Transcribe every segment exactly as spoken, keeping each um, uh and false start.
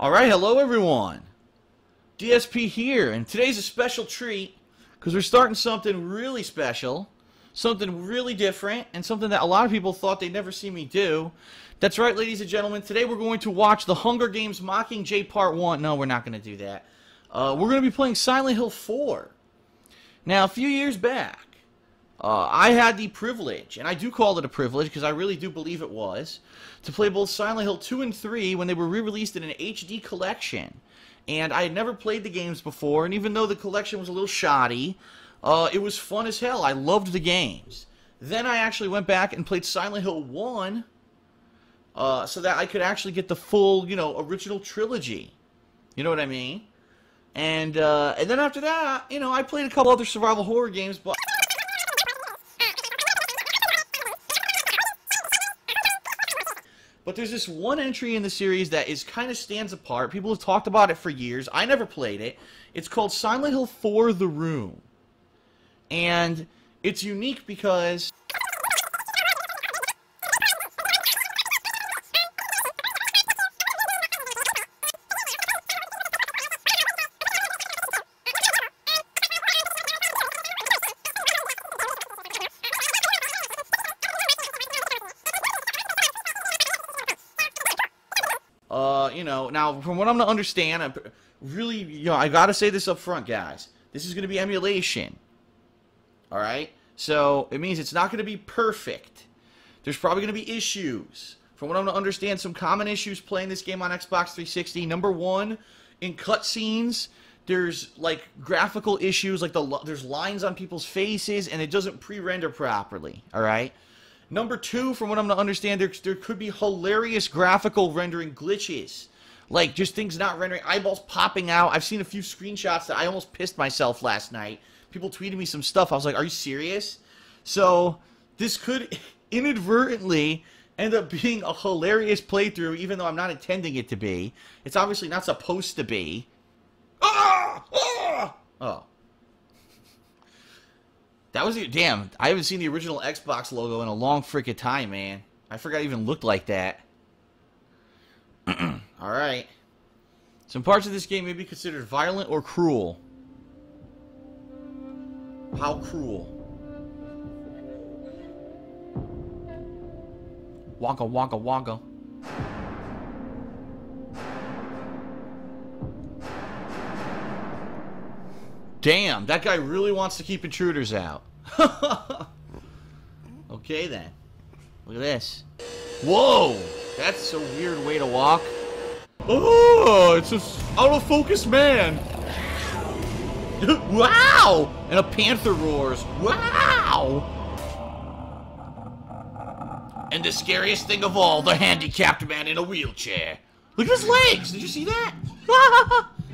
Alright, hello everyone! D S P here, and today's a special treat, because we're starting something really special, something really different, and something that a lot of people thought they'd never see me do. That's right, ladies and gentlemen, today we're going to watch The Hunger Games Mockingjay Part one. No, we're not going to do that. Uh, we're going to be playing Silent Hill four. Now, a few years back, uh, I had the privilege, and I do call it a privilege because I really do believe it was, to play both Silent Hill two and three when they were re-released in an H D collection. And I had never played the games before, and even though the collection was a little shoddy, uh, it was fun as hell. I loved the games. Then I actually went back and played Silent Hill one uh, so that I could actually get the full, you know, original trilogy. You know what I mean? And, uh, and then after that, you know, I played a couple other survival horror games, but... But there's this one entry in the series that is kind of stands apart. People have talked about it for years. I never played it. It's called Silent Hill four: The Room. And it's unique because... Uh, you know, now, from what I'm going to understand, I'm really, you know, I got to say this up front, guys. This is going to be emulation. Alright? So, it means it's not going to be perfect. There's probably going to be issues. From what I'm going to understand, some common issues playing this game on Xbox three sixty. Number one, in cutscenes, there's, like, graphical issues. Like, the there's lines on people's faces, and it doesn't pre-render properly. Alright? Number two, from what I'm going to understand, there, there could be hilarious graphical rendering glitches. Like, just things not rendering, eyeballs popping out. I've seen a few screenshots that I almost pissed myself last night. People tweeted me some stuff. I was like, are you serious? So, this could inadvertently end up being a hilarious playthrough, even though I'm not intending it to be. It's obviously not supposed to be. Ah! Ah! Oh. That was, damn, I haven't seen the original Xbox logo in a long freaking time, man. I forgot it even looked like that. Alright. Some parts of this game may be considered violent or cruel. How cruel. Wonka, wonka, wonka. Damn, that guy really wants to keep intruders out. Okay, then. Look at this. Whoa! That's a weird way to walk. Oh, it's just out of focus, man. Wow! And a panther roars. Wow! And the scariest thing of all, the handicapped man in a wheelchair. Look at his legs! Did you see that?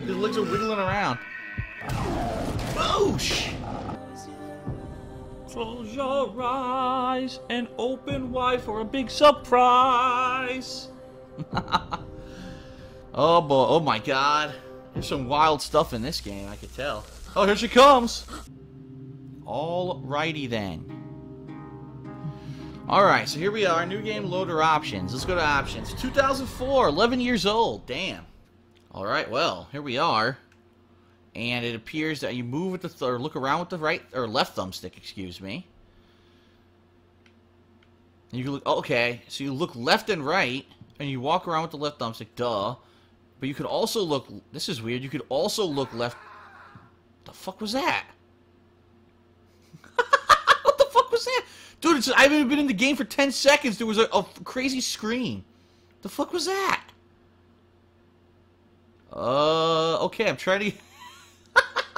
His legs are wiggling around. Boosh! Close your eyes and open wide for a big surprise. Oh boy, oh my god. There's some wild stuff in this game, I could tell. Oh, here she comes! Alrighty then. Alright, so here we are, new game loader options. Let's go to options. two thousand four, eleven years old, damn. Alright, well, here we are. And it appears that you move with the th or look around with the right or left thumbstick, excuse me. And you can look, okay, so you look left and right, and you walk around with the left thumbstick, duh. But you could also look. This is weird. You could also look left. The fuck was that? What the fuck was that, dude? It's, I haven't been in the game for ten seconds. There was a, a crazy scream. The fuck was that? Uh, okay, I'm trying to.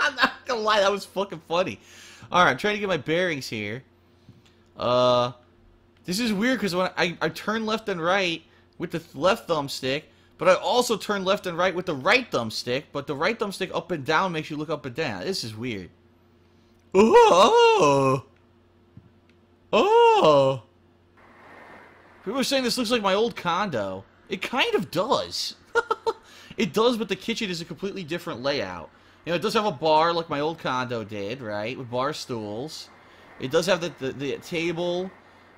I'm not gonna lie, that was fucking funny. Alright, I'm trying to get my bearings here. Uh, this is weird because when I, I turn left and right with the left thumbstick, but I also turn left and right with the right thumbstick, but the right thumbstick up and down makes you look up and down. This is weird. Oh! Oh! People are saying this looks like my old condo. It kind of does. It does, but the kitchen is a completely different layout. You know, it does have a bar like my old condo did, right? With bar stools. It does have the, the, the table,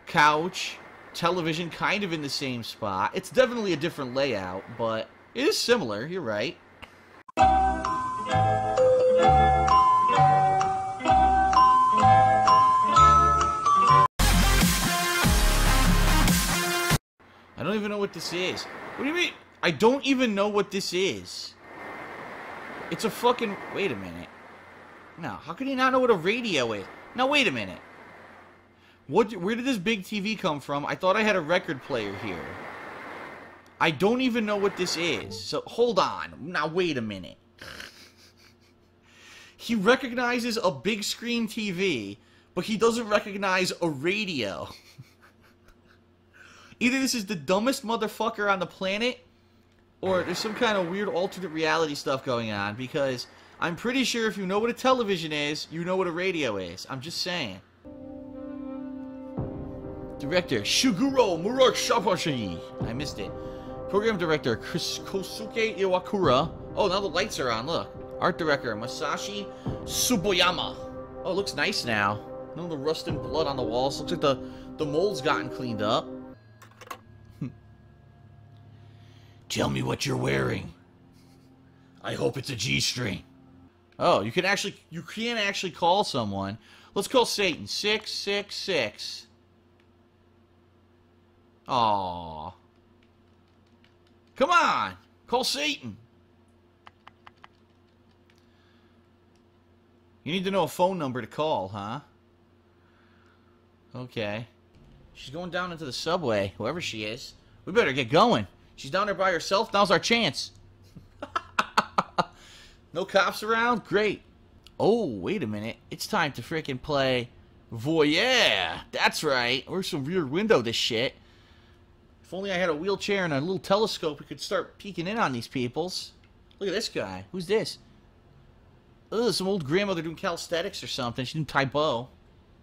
couch, television kind of in the same spot. It's definitely a different layout, but It is similar, you're right. I don't even know what this is. What do you mean? I don't even know what this is. It's a fucking... Wait a minute. No, how can you not know what a radio is? Now, wait a minute. What? Where did this big T V come from? I thought I had a record player here. I don't even know what this is. So, hold on. Now, wait a minute. He recognizes a big screen T V, but he doesn't recognize a radio. Either this is the dumbest motherfucker on the planet, or there's some kind of weird alternate reality stuff going on, because I'm pretty sure if you know what a television is, you know what a radio is. I'm just saying. Director Shiguro Murashabashi. I missed it. Program director Chris Kosuke Iwakura. Oh, now the lights are on, look. Art director Masashi Suboyama. Oh, it looks nice now. None of the rust and blood on the walls. Looks like the, the mold's gotten cleaned up. Tell me what you're wearing. I hope it's a G-string. Oh, you can actually you can actually call someone. Let's call Satan. six six six. Aww. Come on. Call Satan. You need to know a phone number to call, huh? Okay. She's going down into the subway, whoever she is. We better get going. She's down there by herself. Now's our chance. No cops around? Great. Oh, wait a minute. It's time to frickin' play Voyeur. That's right. We're some rear window this shit. If only I had a wheelchair and a little telescope, we could start peeking in on these peoples. Look at this guy. Who's this? Ugh, some old grandmother doing calisthenics or something. She's doing Tai Bo.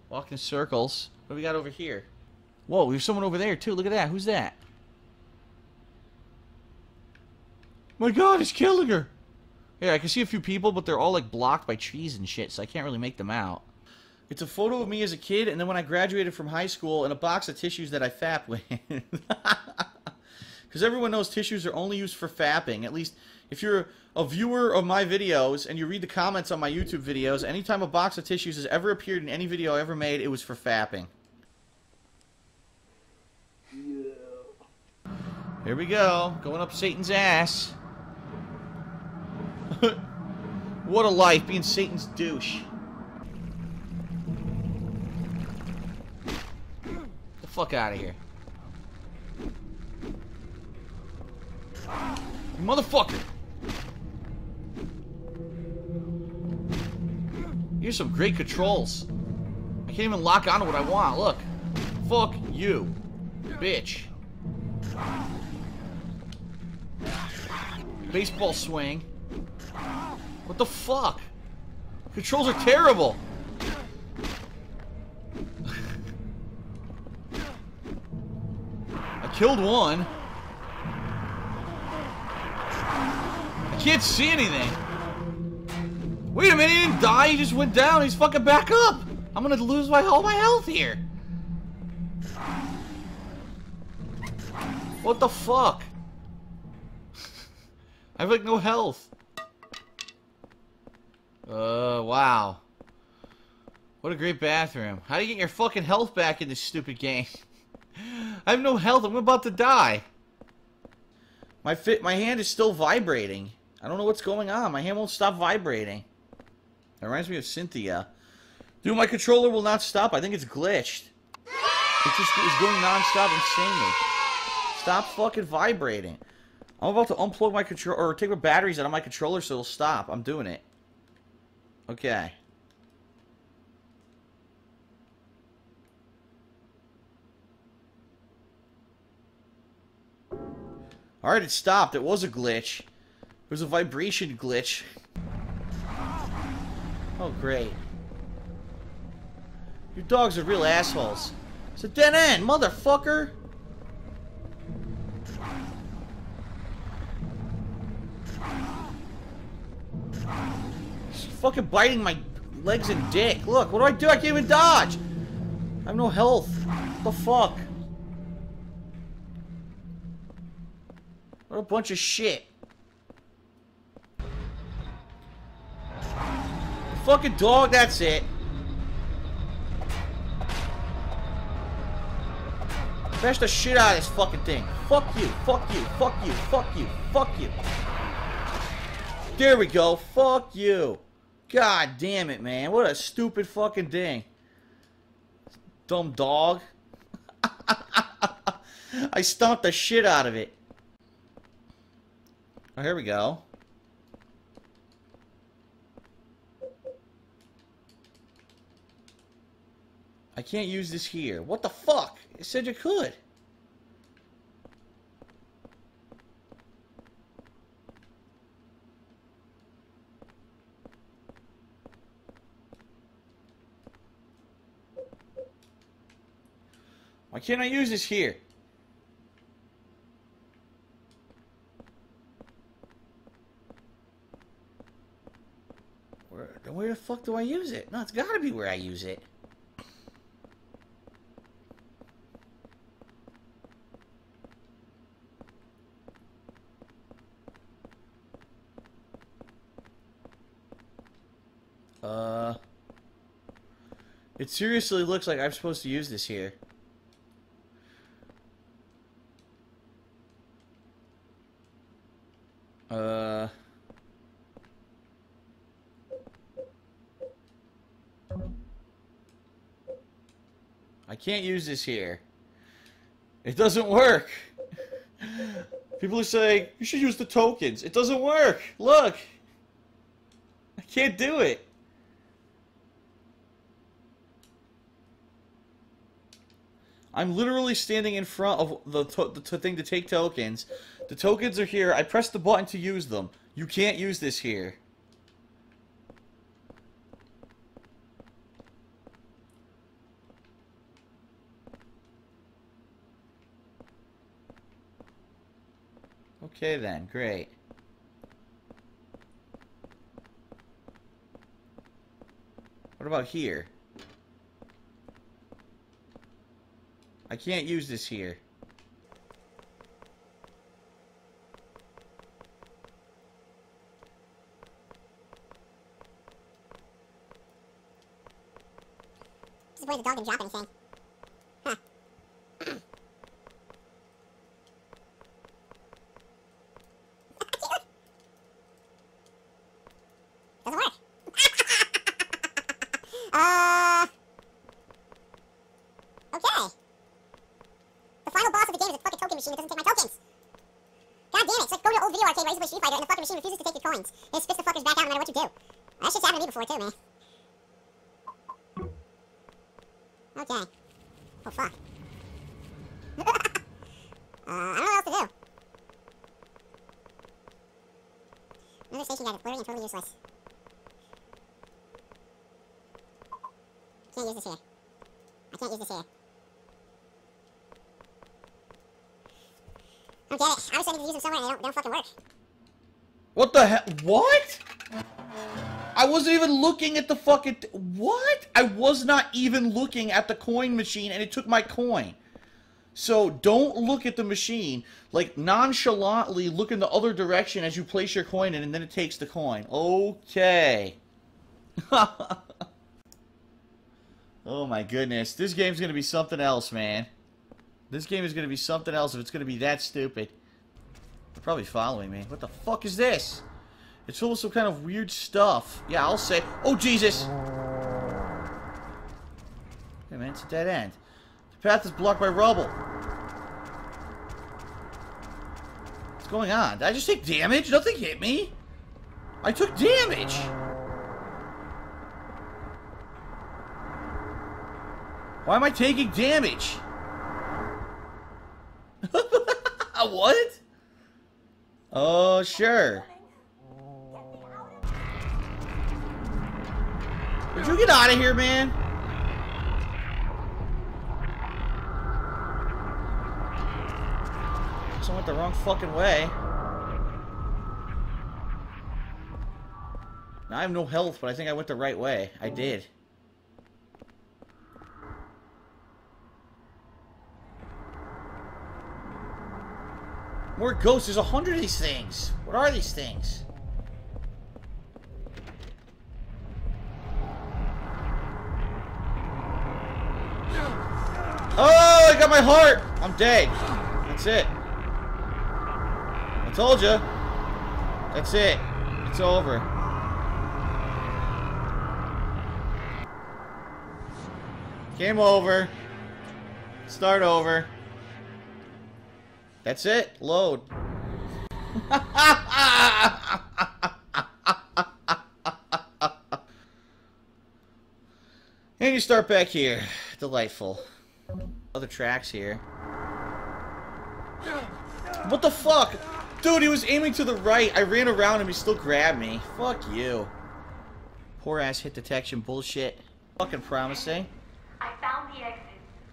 Walking in circles. What do we got over here? Whoa, there's someone over there, too. Look at that. Who's that? My God, he's killing her. Yeah, I can see a few people, but they're all, like, blocked by trees and shit, so I can't really make them out. It's a photo of me as a kid, and then when I graduated from high school, and a box of tissues that I fap with. Because everyone knows tissues are only used for fapping. At least, if you're a viewer of my videos, and you read the comments on my YouTube videos, anytime a box of tissues has ever appeared in any video I ever made, it was for fapping. Yeah. Here we go. Going up Satan's ass. What a life, being Satan's douche. Get the fuck out of here. You motherfucker! Here's some great controls. I can't even lock onto what I want, look. Fuck you, bitch. Baseball swing. What the fuck? Controls are terrible! I killed one. I can't see anything. Wait a minute, he didn't die, he just went down, he's fucking back up! I'm gonna lose my all my health here! What the fuck? I have like no health. Uh, wow. What a great bathroom. How do you get your fucking health back in this stupid game? I have no health. I'm about to die. My fit, my hand is still vibrating. I don't know what's going on. My hand won't stop vibrating. That reminds me of Cynthia. Dude, my controller will not stop. I think it's glitched. It just is going non-stop insanely. Stop fucking vibrating. I'm about to unplug my controller, or take my batteries out of my controller so it'll stop. I'm doing it. Okay. Alright, it stopped. It was a glitch. It was a vibration glitch. Oh, great. Your dogs are real assholes. It's a dead end, motherfucker! Fucking biting my legs and dick. Look, what do I do? I can't even dodge. I have no health. What the fuck? What a bunch of shit. fucking dog, that's it. Bash the shit out of this fucking thing. Fuck you, fuck you, fuck you, fuck you, fuck you. There we go, fuck you. God damn it, man. What a stupid fucking thing. Dumb dog. I stomped the shit out of it. Oh, here we go. I can't use this here. What the fuck? It said you could. Why can't I use this here? Where, where the fuck do I use it? No, it's gotta be where I use it. Uh, it seriously looks like I'm supposed to use this here. Uh, I can't use this here. It doesn't work. People are saying, you should use the tokens. It doesn't work. Look. I can't do it. I'm literally standing in front of the, to the to thing to take tokens. The tokens are here. I pressed the button to use them. You can't use this here. Okay then, great. What about here? I can't use this here. This is where the dog didn't drop anything. Huh. Doesn't work. uh, okay. Machine that doesn't take my tokens. God damn it, so I go to an old video arcade where I used to play Street Fighter and the fucking machine refuses to take your coins. And it spits the fuckers back out no matter what you do. That shit's happened to me before too, man. Okay. Oh fuck. uh, I don't know what else to do. Another station guide is blurry and totally useless. Can't use this here. I can't use this here. I don't get it. Obviously I need to use them somewhere and they don't, they don't fucking work. What the hell? What? I wasn't even looking at the fucking... Th what? I was not even looking at the coin machine and it took my coin. So don't look at the machine. Like nonchalantly look in the other direction as you place your coin in and then it takes the coin. Okay. Oh my goodness. This game's gonna be something else, man. This game is going to be something else if it's going to be that stupid. They're probably following me. What the fuck is this? It's full of some kind of weird stuff. Yeah, I'll say... Oh, Jesus! Hey, man, it's a dead end. The path is blocked by rubble. What's going on? Did I just take damage? Nothing hit me. I took damage! Why am I taking damage? What? Oh, sure. Would you get out of here, man? I went the wrong fucking way. Now I have no health, but I think I went the right way. I did. More ghosts. There's a hundred of these things. What are these things? Oh, I got my heart. I'm dead. That's it. I told you. That's it. It's over. Game over. Start over. That's it. Load. And you start back here. Delightful. Other tracks here. What the fuck? Dude, he was aiming to the right. I ran around him. He still grabbed me. Fuck you. Poor ass hit detection bullshit. Fucking promising. I found the exit.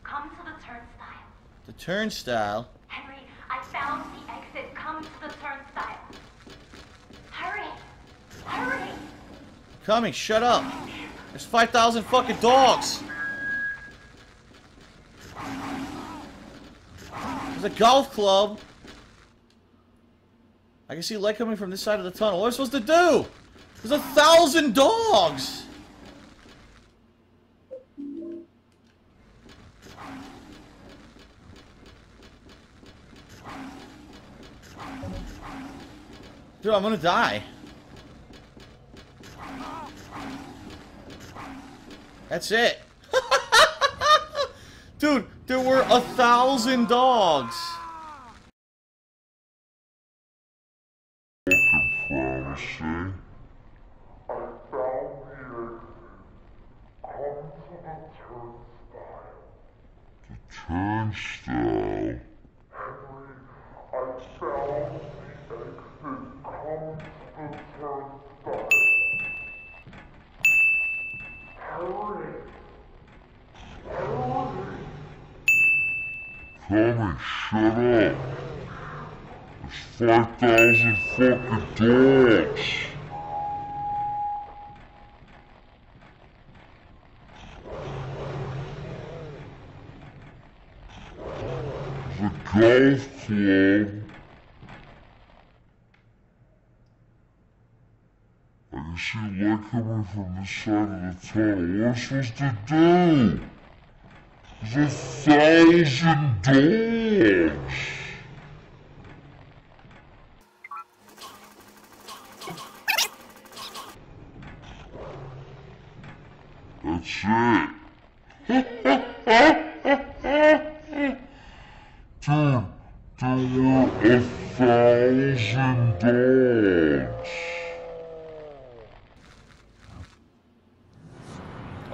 Come to the turnstile. The turnstile? Henry, I found the exit. Come to the turnstile. Hurry. Hurry. Coming. Shut up. There's five thousand fucking dogs. There's a golf club. I can see light coming from this side of the tunnel. What am I supposed to do? There's a thousand dogs. Dude, I'm gonna die. That's it. Dude, there were a thousand dogs. Turnstile. Henry, I found the exit. Come to the turnstile. Henry. Henry. Come and shut up. There's five thousand fucking dogs. Golf club. I can see light coming from this side of the tunnel. What am I supposed to do? There's a thousand dogs.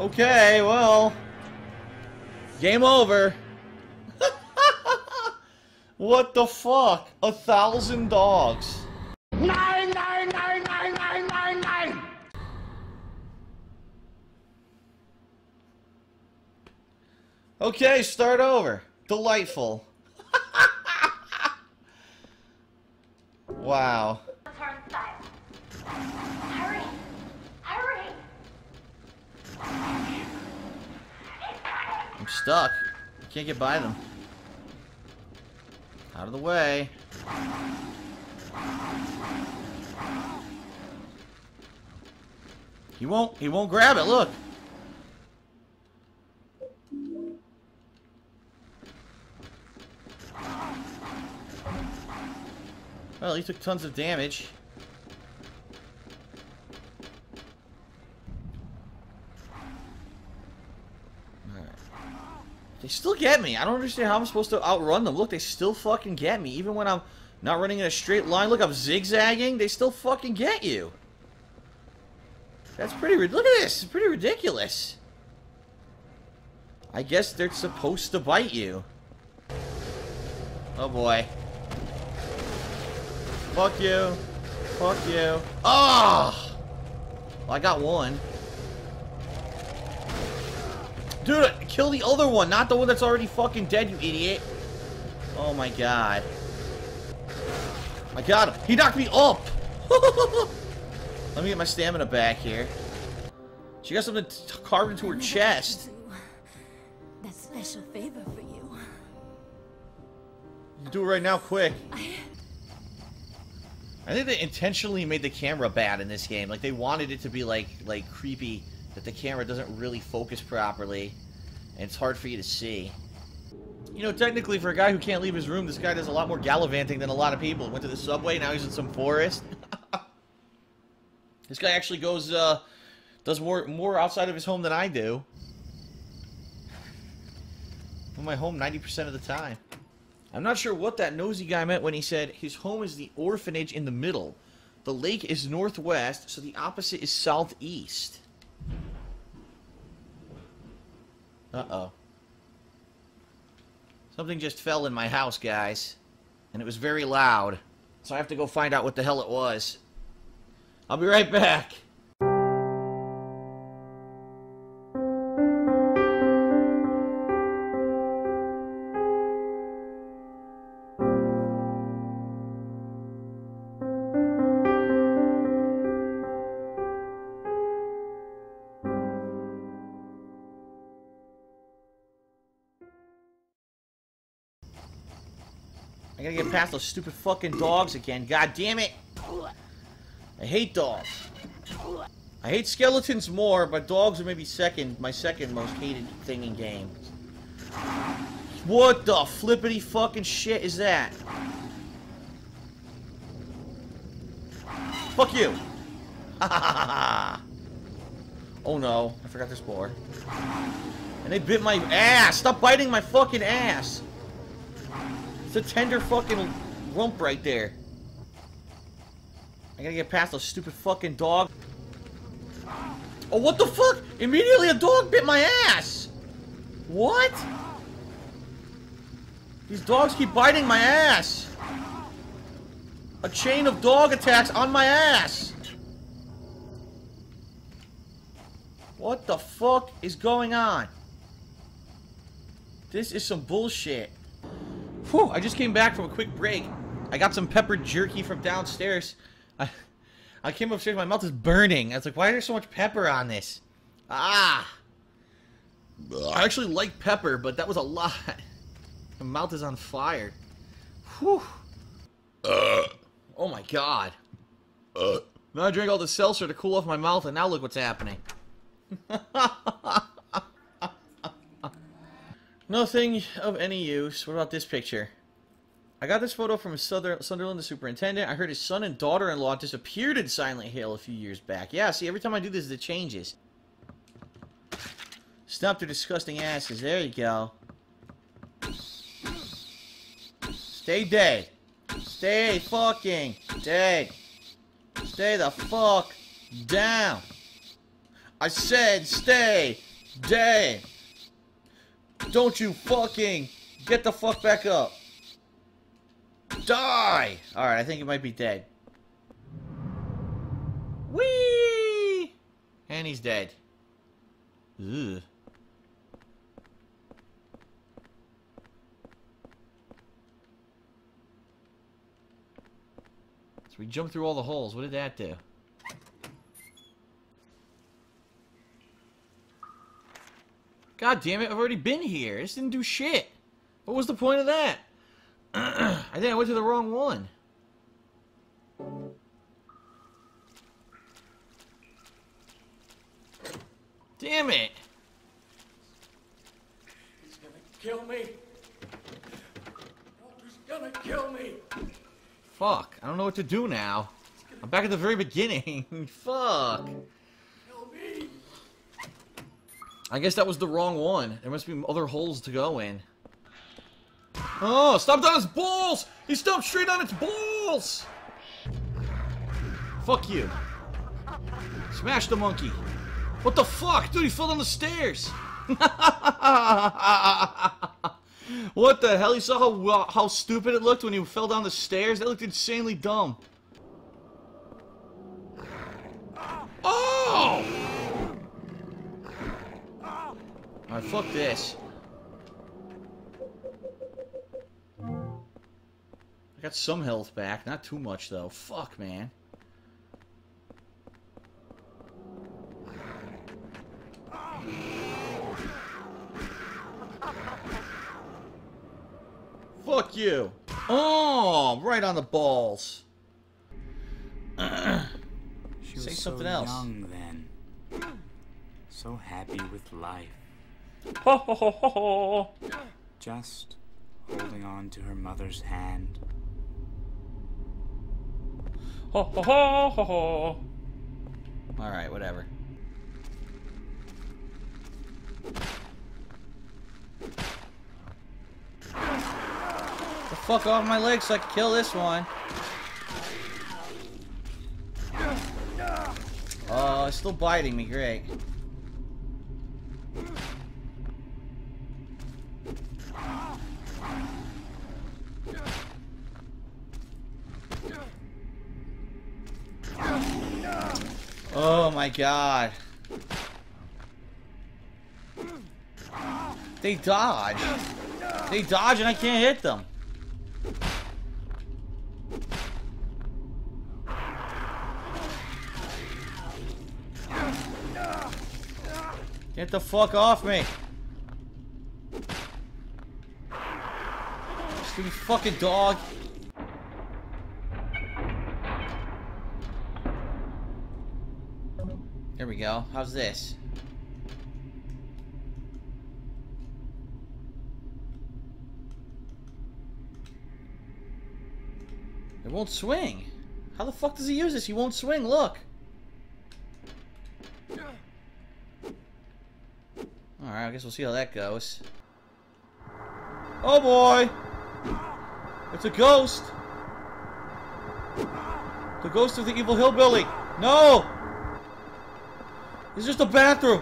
Okay, well, game over. What the fuck? A thousand dogs. Nine, nine, nine, nine, nine, nine, nine. Okay, start over. Delightful. Wow. I'm stuck. I can't get by them. Out of the way. He won't, he won't grab it, look. Well, he took tons of damage. They still get me. I don't understand how I'm supposed to outrun them. Look, they still fucking get me. Even when I'm not running in a straight line. Look, I'm zigzagging. They still fucking get you. That's pretty... Look at this. It's pretty ridiculous. I guess they're supposed to bite you. Oh, boy. Fuck you. Fuck you. Oh! Well, I got one. Dude, kill the other one, not the one that's already fucking dead, you idiot. Oh my god. I got him. He knocked me up. Let me get my stamina back here. She got something carved into her chest. That special favor for you. You do it right now, quick. I... I think they intentionally made the camera bad in this game. Like they wanted it to be like like creepy. That the camera doesn't really focus properly, and it's hard for you to see. You know, technically, for a guy who can't leave his room, this guy does a lot more gallivanting than a lot of people. Went to the subway, now he's in some forest. This guy actually goes, uh, does more, more outside of his home than I do. I'm in my home ninety percent of the time. I'm not sure what that nosy guy meant when he said his home is the orphanage in the middle. The lake is northwest, so the opposite is southeast. Uh-oh. Something just fell in my house, guys. And it was very loud. So I have to go find out what the hell it was. I'll be right back. I gotta get past those stupid fucking dogs again. God damn it! I hate dogs. I hate skeletons more, but dogs are maybe second, my second most hated thing in games. What the flippity fucking shit is that? Fuck you! Ha ha ha ha! Oh no, I forgot this board. And they bit my ass! Stop biting my fucking ass! It's a tender fucking rump right there. I gotta get past those stupid fucking dogs. Oh, what the fuck? Immediately a dog bit my ass! What? These dogs keep biting my ass! A chain of dog attacks on my ass! What the fuck is going on? This is some bullshit. Whew, I just came back from a quick break. I got some pepper jerky from downstairs. I, I came upstairs, my mouth is burning. I was like, why is there so much pepper on this? Ah! I actually like pepper, but that was a lot. My mouth is on fire. Whew. Uh. Oh my god. Uh. Now I drank all the seltzer to cool off my mouth, and now look what's happening. Nothing of any use. What about this picture? I got this photo from Sunderland, the superintendent. I heard his son and daughter-in-law disappeared in Silent Hill a few years back. Yeah, see, every time I do this, it changes. Stop their disgusting asses. There you go. Stay dead. Stay fucking dead. Stay the fuck down. I said stay dead. Don't you fucking get the fuck back up. Die! Alright, I think it might be dead. Whee! And he's dead. Ugh. So we jumped through all the holes. What did that do? God damn it, I've already been here. This didn't do shit. What was the point of that? I think I went to the wrong one. Damn it. He's gonna kill me. He's gonna kill me. Fuck, I don't know what to do now. I'm back at the very beginning. Fuck. I guess that was the wrong one. There must be other holes to go in. Oh, stomped on his balls! He stomped straight on its balls! Fuck you. Smash the monkey. What the fuck? Dude, he fell down the stairs! What the hell? You saw how, how stupid it looked when he fell down the stairs? That looked insanely dumb. Oh! Alright, fuck this. I got some health back. Not too much, though. Fuck, man. Fuck you. Oh, right on the balls. She was Say something so else. Young then. So happy with life. Ho ho ho ho ho! Just holding on to her mother's hand. Ho ho ho ho ho! Alright, whatever. The fuck off my legs so I can kill this one. Oh, it's still biting me, great. Oh my god. They dodge. They dodge and I can't hit them. Get the fuck off me. Stupid fucking dog. There we go. How's this? It won't swing. How the fuck does he use this? He won't swing. Look. Alright, I guess we'll see how that goes. Oh boy! It's a ghost! The ghost of the evil hillbilly! No! It's just a bathroom!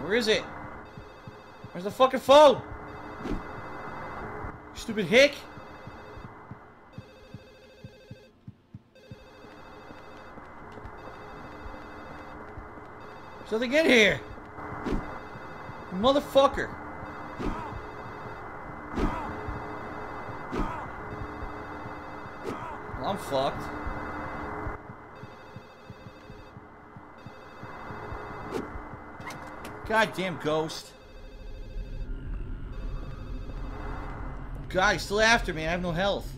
Where is it? Where's the fucking phone? Stupid hick! There's nothing in here! Motherfucker! I'm fucked. Goddamn ghost. God, he's still after me. I have no health.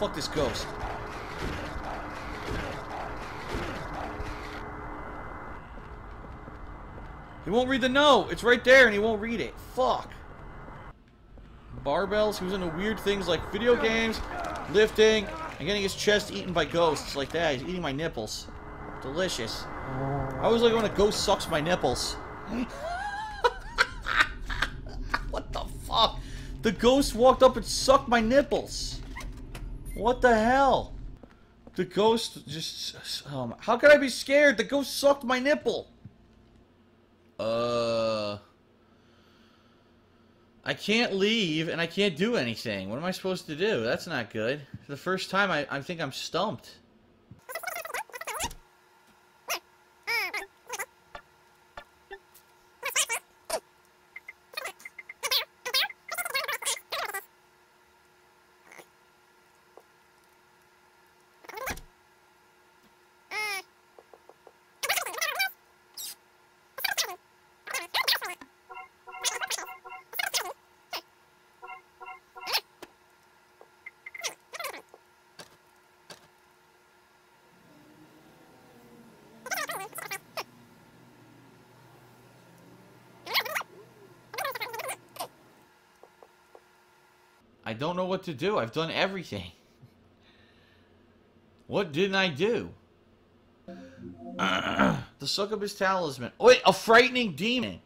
Fuck this ghost. He won't read the note. It's right there and he won't read it. Fuck. Barbells, he was into weird things like video games, lifting, and getting his chest eaten by ghosts like that. He's eating my nipples. Delicious. I always like when a ghost sucks my nipples. What the fuck? The ghost walked up and sucked my nipples. What the hell? The ghost just... Um, how could I be scared? The ghost sucked my nipple. Uh... I can't leave, and I can't do anything. What am I supposed to do? That's not good. For the first time, I, I think I'm stumped. I don't know what to do. I've done everything. What didn't I do? The succubus talisman. Oh, wait, a frightening demon.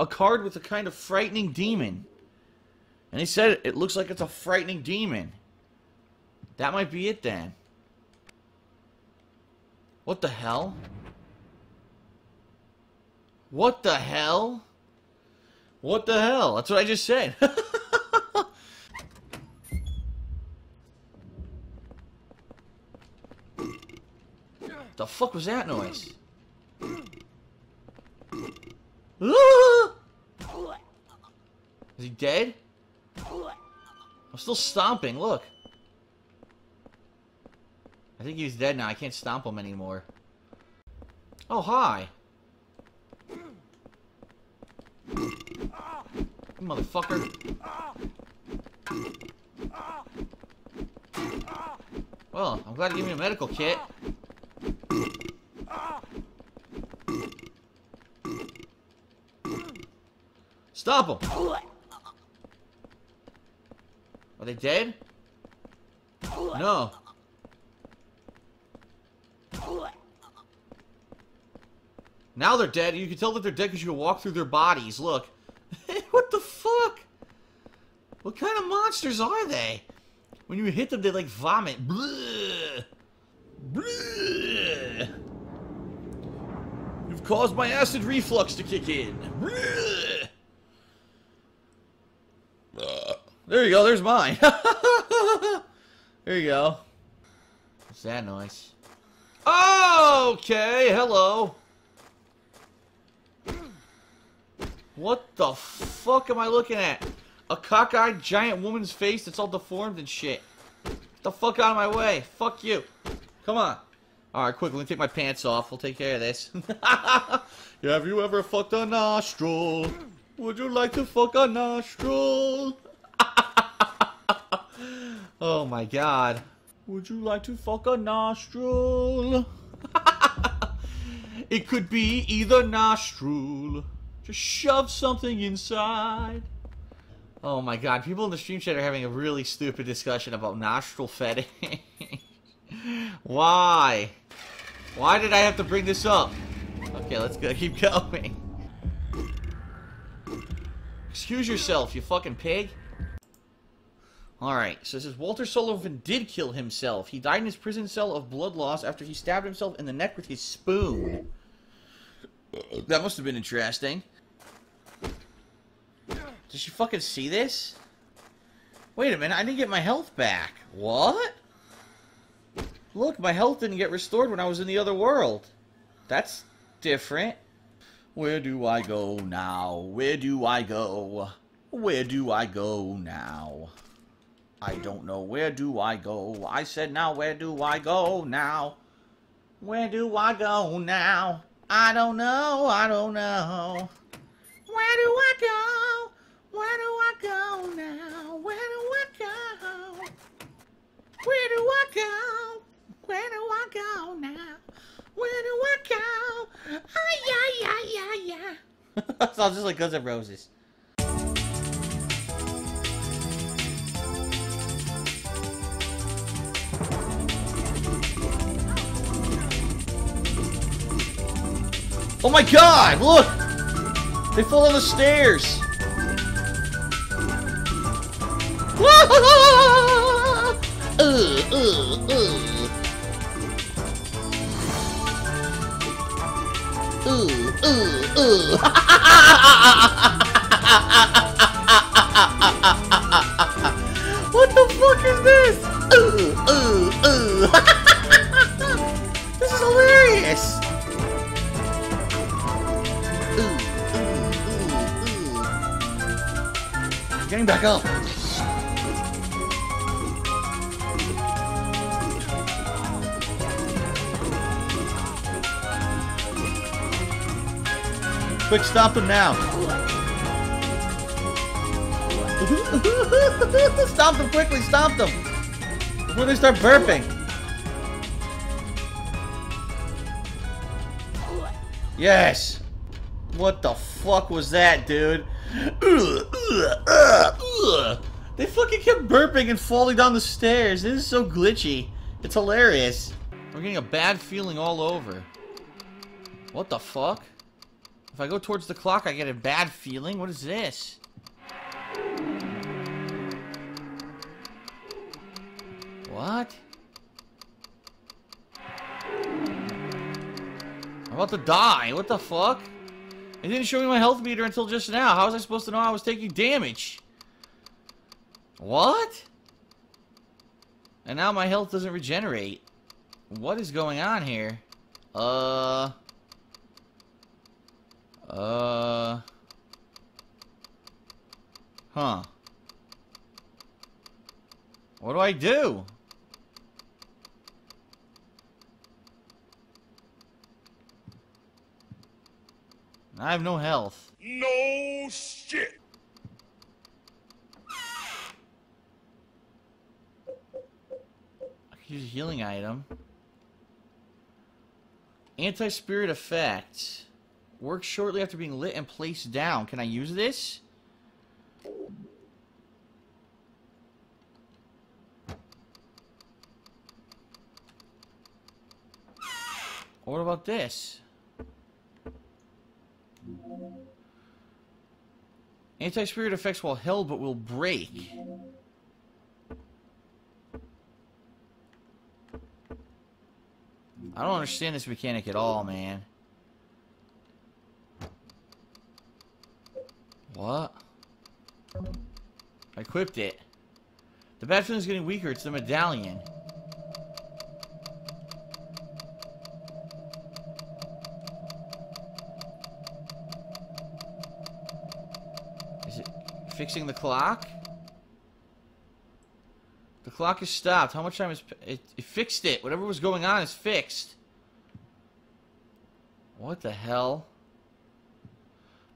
A card with a kind of frightening demon. And he said it looks like it's a frightening demon. That might be it then. What the hell? What the hell? What the hell? That's what I just said. The fuck was that noise? Ah! Is he dead? I'm still stomping, look. I think he's dead now, I can't stomp him anymore. Oh, hi. Motherfucker. Well, I'm glad you gave me a medical kit. Stop them! Are they dead? No. Now they're dead. You can tell that they're dead because you can walk through their bodies. Look. What the fuck? What kind of monsters are they? When you hit them, they like vomit. Bleh. Bleh. You've caused my acid reflux to kick in. Bleh. There you go. There's mine. There you go. What's that noise? Oh, okay. Hello. What the fuck am I looking at? A cockeyed giant woman's face that's all deformed and shit. Get the fuck out of my way. Fuck you. Come on. Alright, quick, let me take my pants off. We'll take care of this. Have you ever fucked a nostril? Would you like to fuck a nostril? Oh my god. Would you like to fuck a nostril? It could be either nostril. Just shove something inside. Oh my god, people in the stream chat are having a really stupid discussion about nostril fetish. Why? Why did I have to bring this up? Okay, let's go. Keep going. Excuse yourself, you fucking pig. Alright, so this is Walter Sullivan did kill himself. He died in his prison cell of blood loss after he stabbed himself in the neck with his spoon. That must have been interesting. Did she fucking see this? Wait a minute, I didn't get my health back. What? Look, my health didn't get restored when I was in the other world. That's different. Where do I go now? Where do I go? Where do I go now? I don't know. Where do I go? I said now, where do I go now? Where do I go now? I don't know. I don't know. Where do I go? Where do I go now? Where do I go? Where do I go? Where do I go now? Where do I go? Oh, yeah, yeah, yeah, yeah. That sounds just like Guns N' Roses. Oh my god, look! They fell on the stairs! uh, uh, uh. Ooh, ooh, ooh. What the fuck is this? Ooh, ooh, ooh. This is hilarious! Getting back up. Quick, stop them now. Stop them quickly, stop them. Before they start burping. Yes. What the fuck was that, dude? They fucking kept burping and falling down the stairs. This is so glitchy. It's hilarious. We're getting a bad feeling all over. What the fuck? If I go towards the clock, I get a bad feeling? What is this? What? I'm about to die. What the fuck? It didn't show me my health meter until just now. How was I supposed to know I was taking damage? What? And now my health doesn't regenerate. What is going on here? Uh... Uh... Huh. What do I do? I have no health. No shit. I Use healing item. Anti-spirit effect. Works shortly after being lit and placed down. Can I use this? Or what about this? Anti-spirit effects while held but will break. I don't understand this mechanic at all, man. What? I equipped it. The battery is getting weaker. It's the medallion. Is it fixing the clock? The clock is stopped. How much time is... It, it fixed it. Whatever was going on is fixed. What the hell?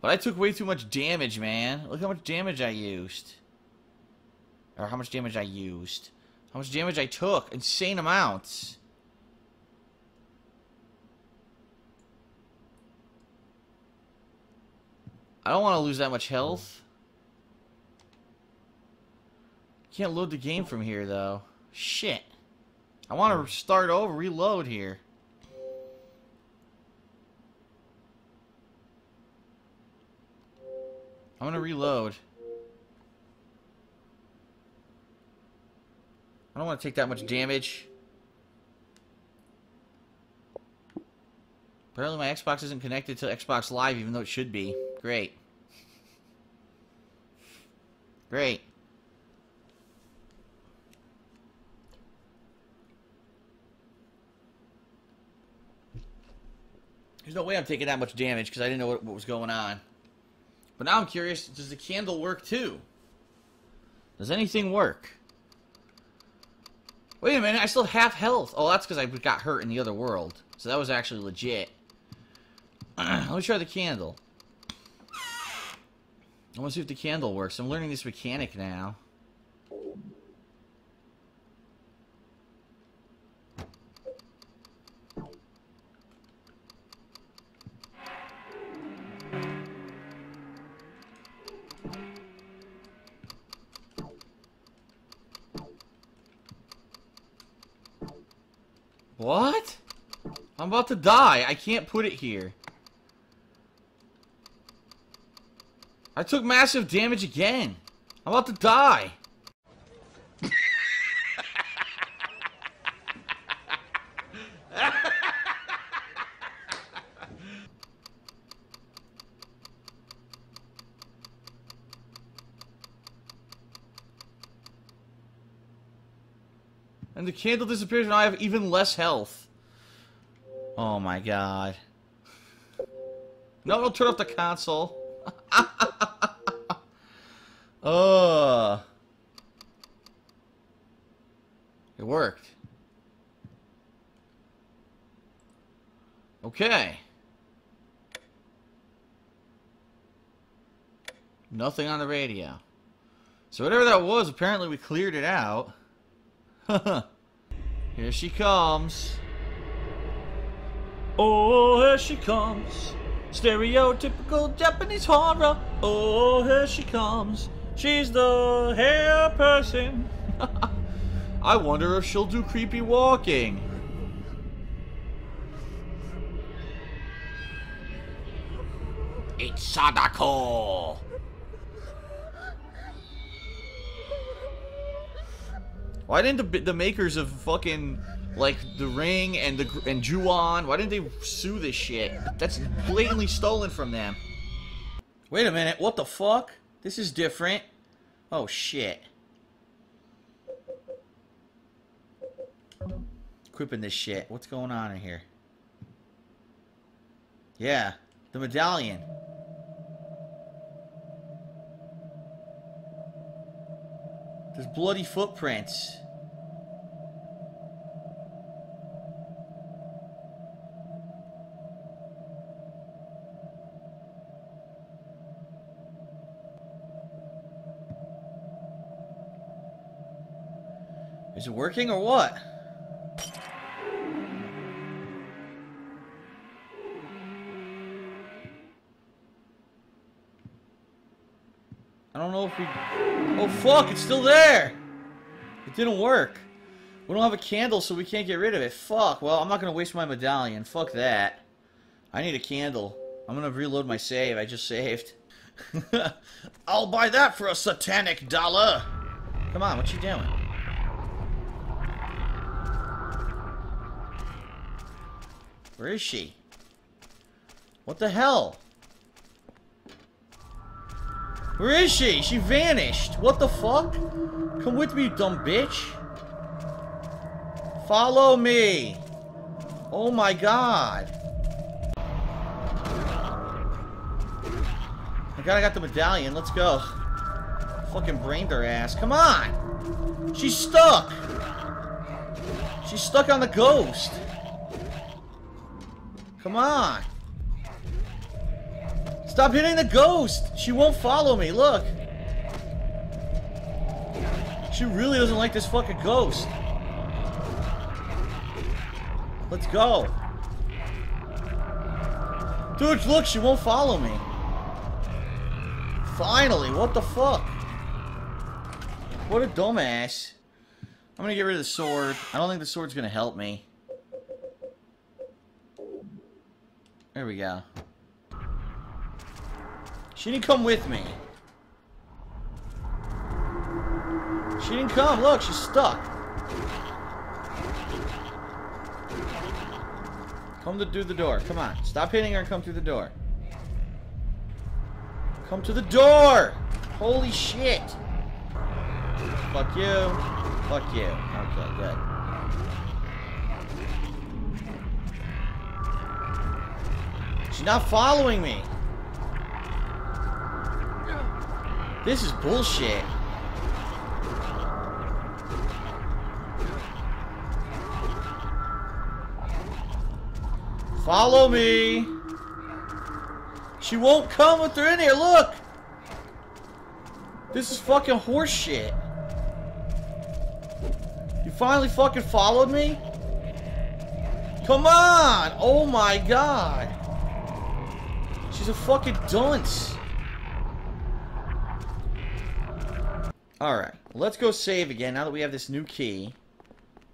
But I took way too much damage, man. Look how much damage I used. Or how much damage I used. How much damage I took. Insane amounts. I don't want to lose that much health. Can't load the game from here, though. Shit. I want to start over, reload here. I'm going to reload. I don't want to take that much damage. Apparently my Xbox isn't connected to Xbox Live, even though it should be. Great. Great. There's no way I'm taking that much damage because I didn't know what, what was going on. But now I'm curious, does the candle work too? Does anything work? Wait a minute, I still have health. Oh, that's because I got hurt in the other world. So that was actually legit. Let me try the candle. I want to see if the candle works. I'm learning this mechanic now. What? I'm about to die. I can't put it here. I took massive damage again. I'm about to die. And the candle disappears and I have even less health. Oh my god. No, don't turn off the console. uh, it worked. Okay. Nothing on the radio. So whatever that was, apparently we cleared it out. Here she comes. Oh, here she comes. Stereotypical Japanese horror. Oh, here she comes. She's the hair person. I wonder if she'll do creepy walking. It's Sadako. Why didn't the, the makers of fucking, like, The Ring and the and Ju-on, why didn't they sue this shit? That's blatantly stolen from them. Wait a minute, what the fuck? This is different. Oh, shit. Equipping this shit. What's going on in here? Yeah, the medallion. There's bloody footprints. Is it working or what? I don't know if we... Oh fuck, it's still there! It didn't work. We don't have a candle, so we can't get rid of it. Fuck, well, I'm not going to waste my medallion. Fuck that. I need a candle. I'm going to reload my save. I just saved. I'll buy that for a satanic dollar! Come on, what you doing? Where is she? What the hell? Where is she? She vanished! What the fuck? Come with me, you dumb bitch! Follow me! Oh my god! I gotta got the medallion, let's go. Fucking brained her ass. Come on! She's stuck! She's stuck on the ghost! Come on! Stop hitting the ghost! She won't follow me, look! She really doesn't like this fucking ghost. Let's go. Dude, look, she won't follow me. Finally, what the fuck? What a dumbass. I'm gonna get rid of the sword. I don't think the sword's gonna help me. There we go. She didn't come with me. She didn't come. Look, she's stuck. Come to, through the door. Come on. Stop hitting her and come through the door. Come to the door! Holy shit! Fuck you. Fuck you. Okay, good. She's not following me. This is bullshit. Follow me! She won't come with her in here, look! This is fucking horse shit. You finally fucking followed me? Come on! Oh my god! She's a fucking dunce. Alright, let's go save again now that we have this new key.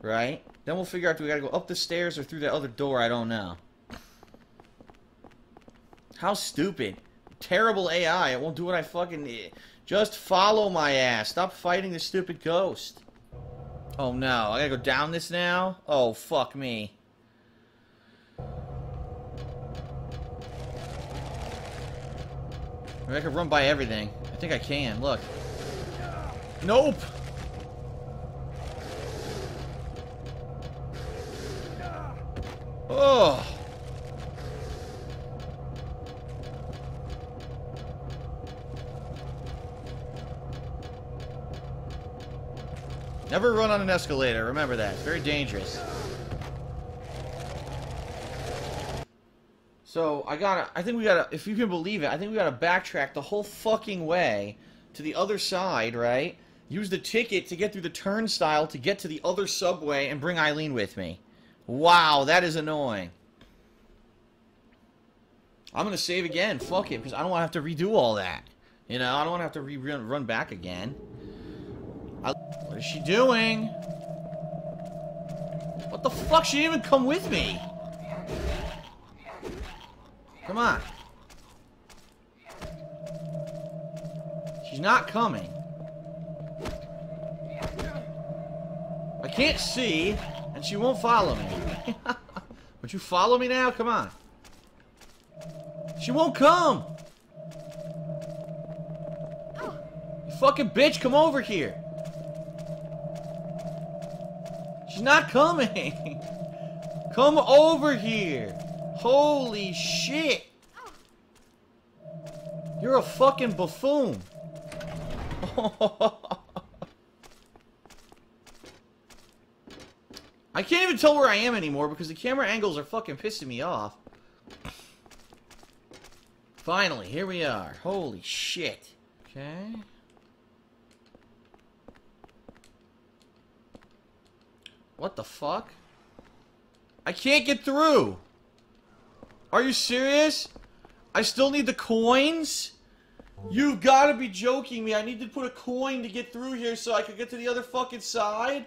Right? Then we'll figure out if we gotta go up the stairs or through that other door, I don't know. How stupid. Terrible A I. It won't do what I fucking need. Just follow my ass. Stop fighting this stupid ghost. Oh no. I gotta go down this now? Oh, fuck me. I mean, I can run by everything. I think I can. Look. Nope! Oh! Never run on an escalator, remember that. It's very dangerous. So, I gotta, I think we gotta, if you can believe it, I think we gotta backtrack the whole fucking way to the other side, right? Use the ticket to get through the turnstile to get to the other subway and bring Eileen with me. Wow, that is annoying. I'm gonna save again, fuck it, because I don't wanna have to redo all that. You know, I don't wanna have to re-run run back again. I, what is she doing? What the fuck? She didn't even come with me. Come on. She's not coming. I can't see, and she won't follow me. Would you follow me now? Come on. She won't come. You fucking bitch, come over here. She's not coming. Come over here. Holy shit. You're a fucking buffoon. I can't even tell where I am anymore because the camera angles are fucking pissing me off. Finally, here we are. Holy shit. Okay. What the fuck? I can't get through. Are you serious? I still need the coins? You've got to be joking me. I need to put a coin to get through here so I can get to the other fucking side?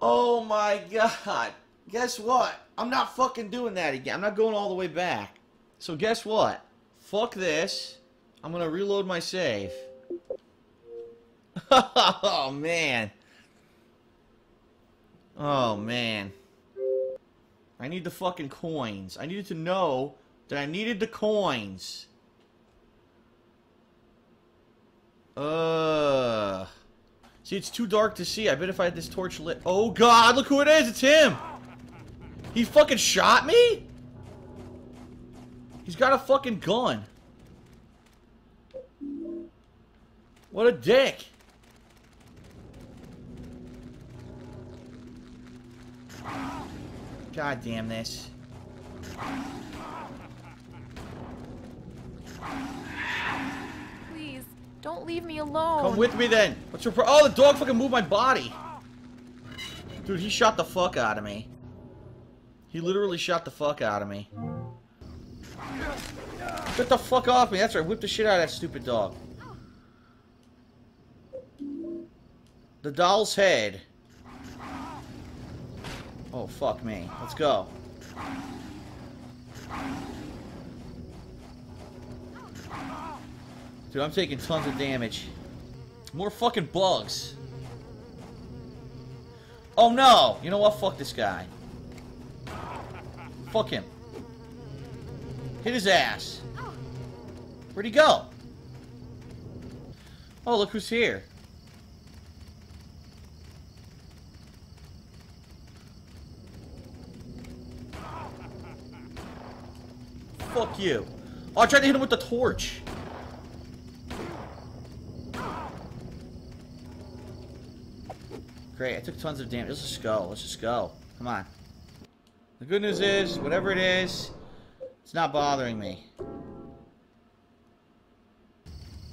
Oh my god. Guess what? I'm not fucking doing that again. I'm not going all the way back. So guess what? Fuck this. I'm going to reload my save. Oh man. Oh man. I need the fucking coins. I needed to know that I needed the coins. Uh. See, it's too dark to see. I bet if I had this torch lit. Oh god, look who it is. It's him. He fucking shot me? He's got a fucking gun. What a dick. God damn this. Please, don't leave me alone. Come with me then. What's your pro- Oh, the dog fucking moved my body. Dude, he shot the fuck out of me. He literally shot the fuck out of me. Get the fuck off me. That's right, whip the shit out of that stupid dog. The doll's head. Oh, fuck me. Let's go. Dude, I'm taking tons of damage. More fucking bugs. Oh, no! You know what? Fuck this guy. Fuck him. Hit his ass. Where'd he go? Oh, look who's here. Fuck you. Oh, I tried to hit him with the torch. Great, I took tons of damage. Let's just go. Let's just go. Come on. The good news is, whatever it is, it's not bothering me.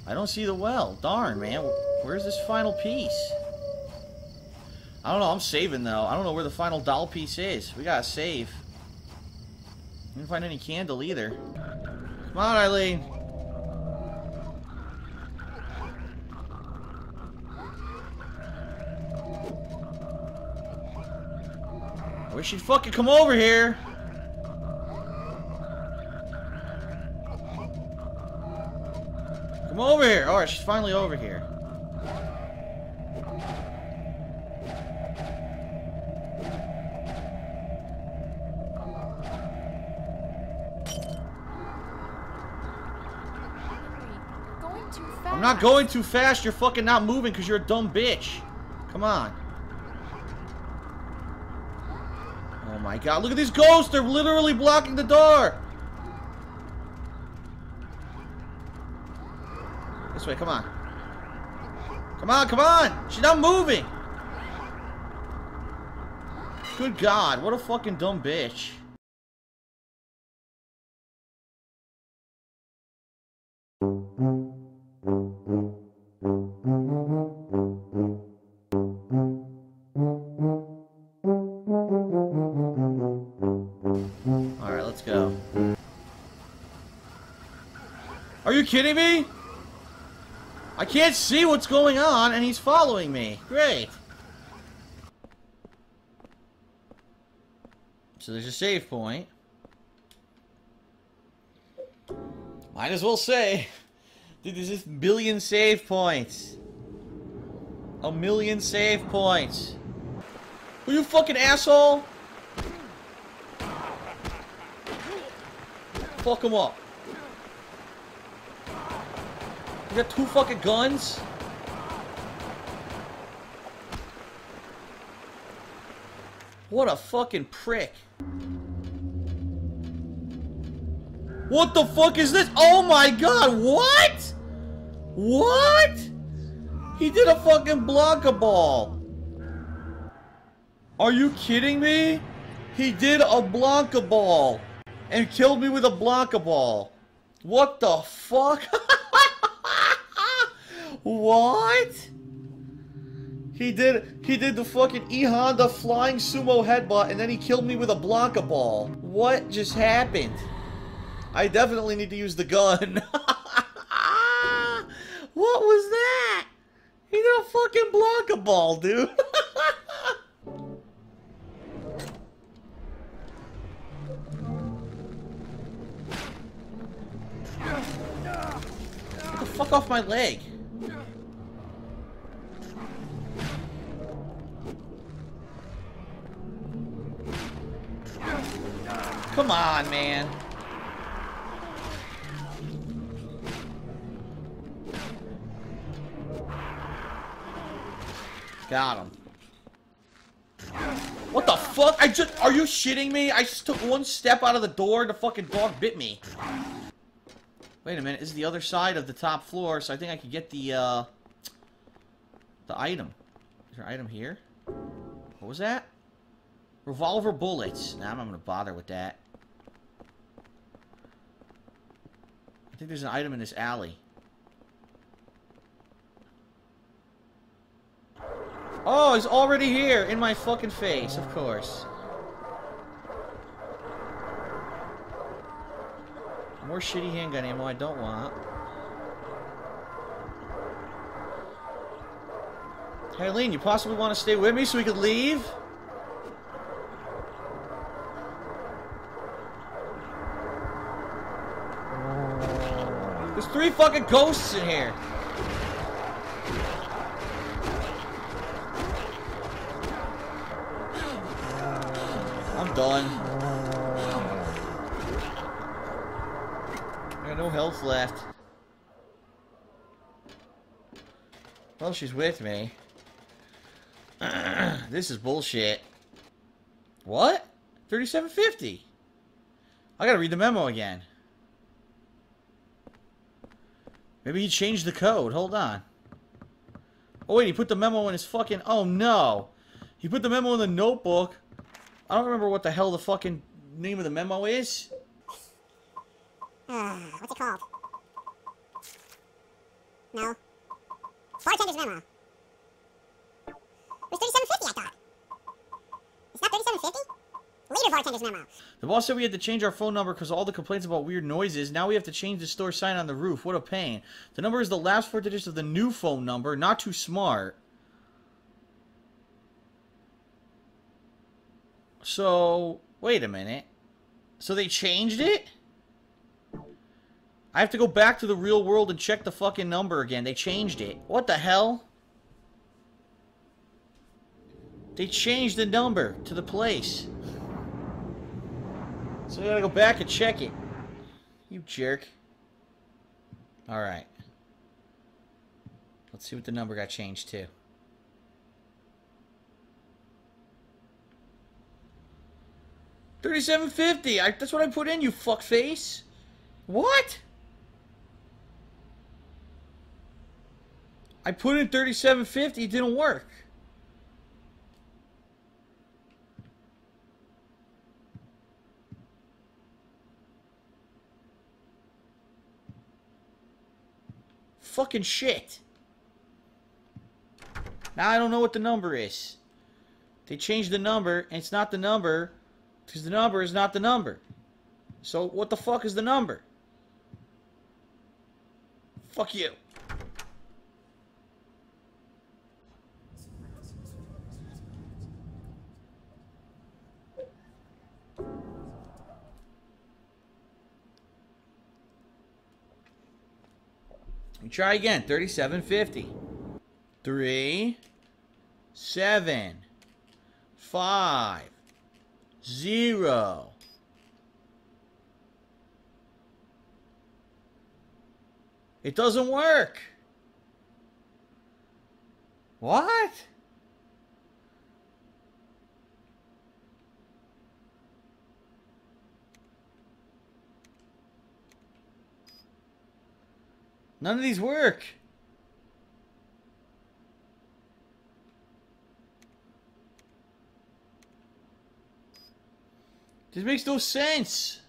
I don't see the well. Darn, man. Where's this final piece? I don't know. I'm saving, though. I don't know where the final doll piece is. We gotta save. I didn't find any candle either. Come on, Eileen. I wish she'd fucking come over here. Come over here. Alright, she's finally over here. Not going too fast, you're fucking not moving because you're a dumb bitch. Come on. Oh my god, look at these ghosts, they're literally blocking the door. This way, come on. Come on, come on! She's not moving! Good god, what a fucking dumb bitch. Are you kidding me? I can't see what's going on and he's following me. Great. So there's a save point. Might as well say, dude, there's just a billion save points. A million save points. Are you fucking asshole? Fuck him up. You got two fucking guns? What a fucking prick. What the fuck is this? Oh my god, what? What? He did a fucking Blanca ball. Are you kidding me? He did a Blanca ball and killed me with a Blanca ball. What the fuck? What? He did, he did the fucking E-Honda flying sumo headbutt, and then he killed me with a Blanca ball. What just happened? I definitely need to use the gun. What was that? He did a fucking Blanca ball, dude. Get the fuck off my leg. Come on, man. Got him. What the fuck? I just... Are you shitting me? I just took one step out of the door and the fucking dog bit me. Wait a minute. This is the other side of the top floor, so I think I could get the, uh... the item. Is there an item here? What was that? Revolver bullets. Nah, I'm not gonna bother with that. I think there's an item in this alley. Oh, he's already here! In my fucking face, of course. More shitty handgun ammo I don't want. Hey, Eileen, you possibly want to stay with me so we could leave? There's three fucking ghosts in here! I'm done. I got no health left. Well, she's with me. This is bullshit. What? thirty-seven fifty. I gotta read the memo again. Maybe he changed the code. Hold on. Oh wait, he put the memo in his fucking... Oh no! He put the memo in the notebook. I don't remember what the hell the fucking name of the memo is. Uh, what's it called? No. Bartender's memo. It was thirty-seven fifty, I thought. It's not thirty-seven fifty? Later bartender's memo. The boss said we had to change our phone number because all the complaints about weird noises. Now we have to change the store sign on the roof. What a pain. The number is the last four digits of the new phone number. Not too smart. So, wait a minute. So they changed it? I have to go back to the real world and check the fucking number again. They changed it. What the hell? They changed the number to the place. So I gotta go back and check it. You jerk. Alright. Let's see what the number got changed to. thirty-seven fifty! I, that's what I put in, you fuckface! What? I put in thirty-seven fifty, it didn't work. Fucking shit. Now I don't know what the number is. They changed the number, and it's not the number... Because the number is not the number. So, what the fuck is the number? Fuck you. We try again. thirty-seven fifty. Three. Seven. Five. Zero. It doesn't work. What? None of these work. This makes no sense.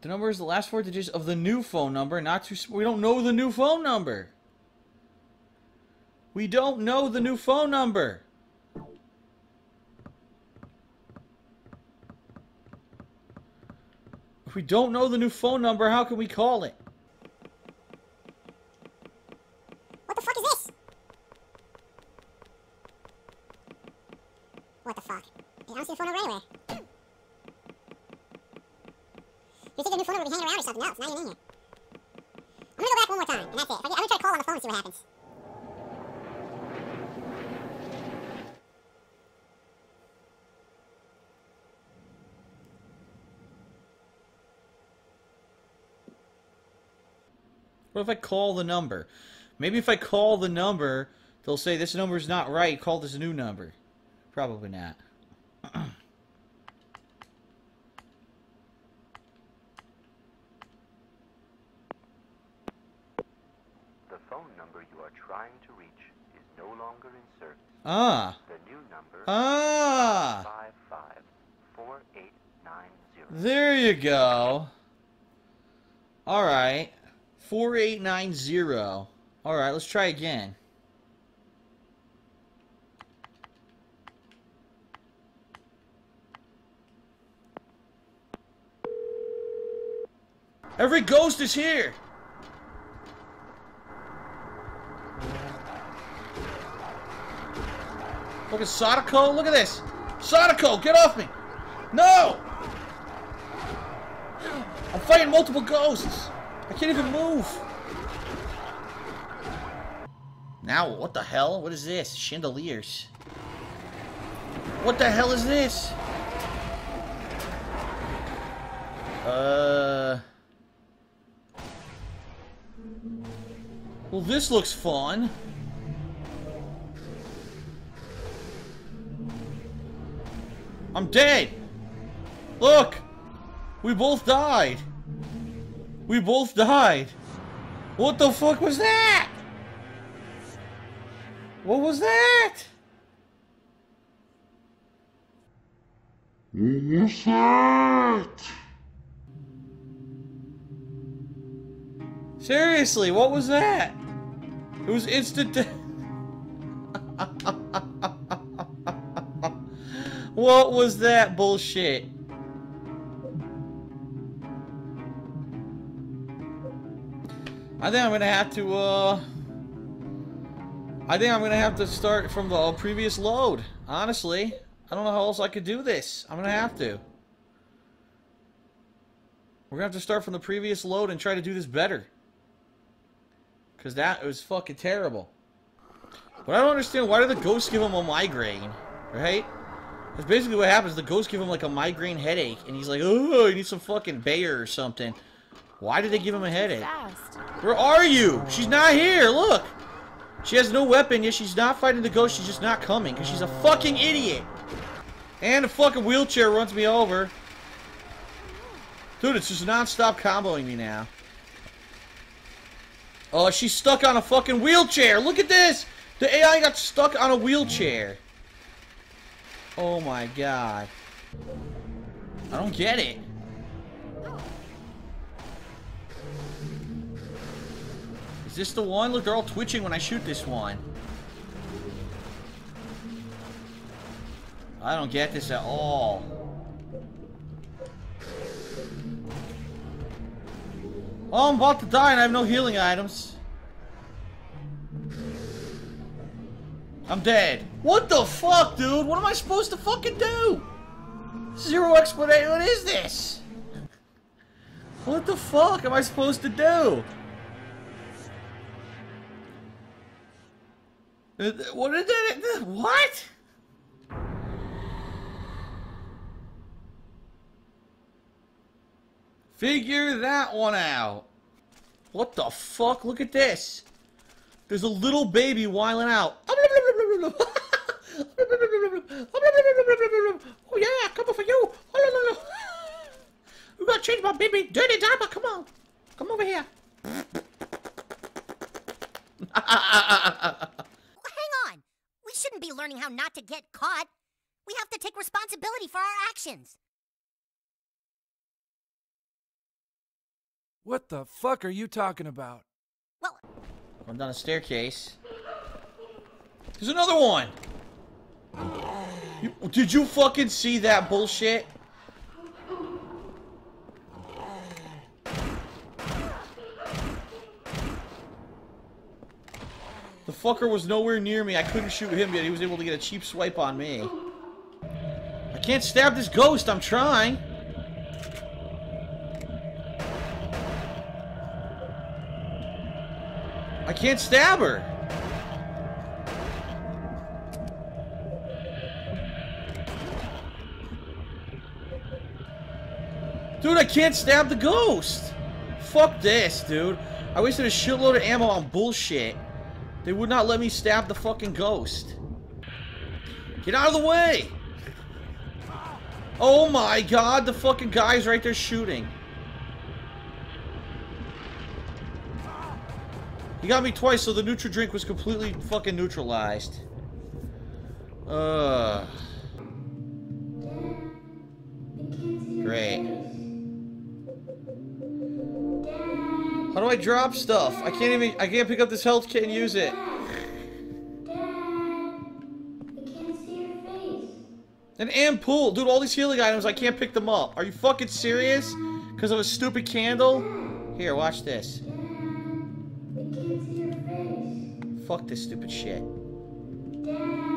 The number is the last four digits of the new phone number, not to... We don't know the new phone number! We don't know the new phone number! If we don't know the new phone number, how can we call it? What the fuck is this? What the fuck? I don't see the phone number anywhere. You think the new phone number would be hanging around or something else? Not even in here. I'm gonna go back one more time, and that's it. I'm gonna try to call on the phone and see what happens. What if I call the number? Maybe if I call the number, they'll say this number's not right, call this new number. Probably not. Ah. The new number ah. five five four eight nine zero. There you go. All right. four eight nine zero. All right, let's try again. Every ghost is here. Look at Sadako, look at this! Sadako, get off me! No! I'm fighting multiple ghosts! I can't even move! Now, what the hell? What is this? Chandeliers. What the hell is this? Uh... Well, this looks fun. I'm dead! Look! We both died! We both died! What the fuck was that? What was that? What was that? Seriously, what was that? It was instant death. What was that bullshit? I think I'm gonna have to, uh... I think I'm gonna have to start from the previous load. Honestly. I don't know how else I could do this. I'm gonna have to. We're gonna have to start from the previous load and try to do this better. Because that was fucking terrible. But I don't understand, why did the ghosts give him a migraine? Right? That's basically what happens. The ghosts give him like a migraine headache, and he's like, oh, you need some fucking Bayer or something. Why did they give him a headache? Where are you? She's not here, look! She has no weapon, yet she's not fighting the ghost, she's just not coming, because she's a fucking idiot! And a fucking wheelchair runs me over. Dude, it's just non-stop comboing me now. Oh, she's stuck on a fucking wheelchair! Look at this! The A I got stuck on a wheelchair. Oh my god. I don't get it. Is this the one? Look, they're all twitching when I shoot this one. I don't get this at all. Oh, I'm about to die and I have no healing items. I'm dead. What the fuck, dude? What am I supposed to fucking do? Zero explanation. What is this? What the fuck am I supposed to do? What is that? What? Figure that one out. What the fuck? Look at this. There's a little baby whiling out. Oh yeah, coming for you. We gotta change my baby dirty diaper. Come on, come over here. Hang on, we shouldn't be learning how not to get caught. We have to take responsibility for our actions. What the fuck are you talking about? Well, going down a staircase. There's another one! You, did you fucking see that bullshit? The fucker was nowhere near me. I couldn't shoot him, yet he was able to get a cheap swipe on me. I can't stab this ghost. I'm trying. I can't stab her. Dude, I can't stab the ghost. Fuck this, dude. I wasted a shitload of ammo on bullshit. They would not let me stab the fucking ghost. Get out of the way! Oh my god, the fucking guy's right there shooting. He got me twice, so the neutral drink was completely fucking neutralized. Ugh. Great. How do I drop stuff? I can't even- I can't pick up this health kit and use it. Dad, I can't see your face. An ampoule! Dude, all these healing items, I can't pick them up. Are you fucking serious? Because of a stupid candle? Here, watch this. Dad, I can't see your face. Fuck this stupid shit. Dad.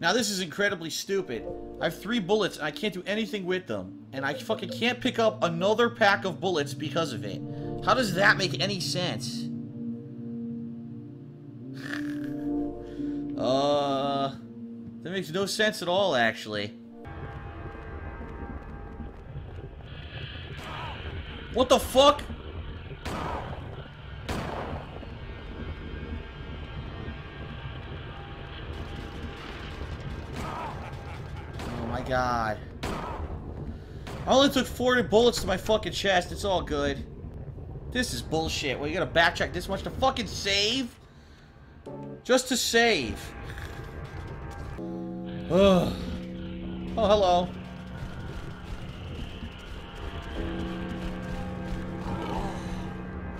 Now this is incredibly stupid. I have three bullets and I can't do anything with them. And I fucking can't pick up another pack of bullets because of it. How does that make any sense? Uh, that makes no sense at all, actually. What the fuck? Oh my god. I only took forty bullets to my fucking chest. It's all good. This is bullshit. Well, you gotta backtrack this much to fucking save? Just to save. Ugh. Oh, hello.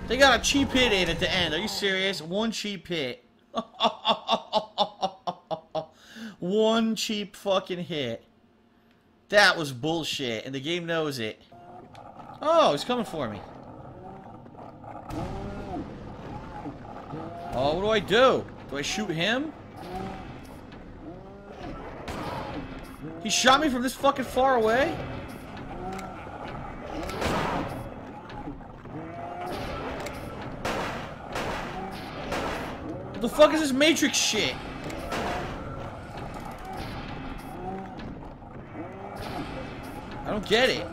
They got a cheap hit in at the end. Are you serious? One cheap hit. One cheap fucking hit. That was bullshit, and the game knows it. Oh, he's coming for me. Oh, what do I do? Do I shoot him? He shot me from this fucking far away? What the fuck is this Matrix shit? I don't get it.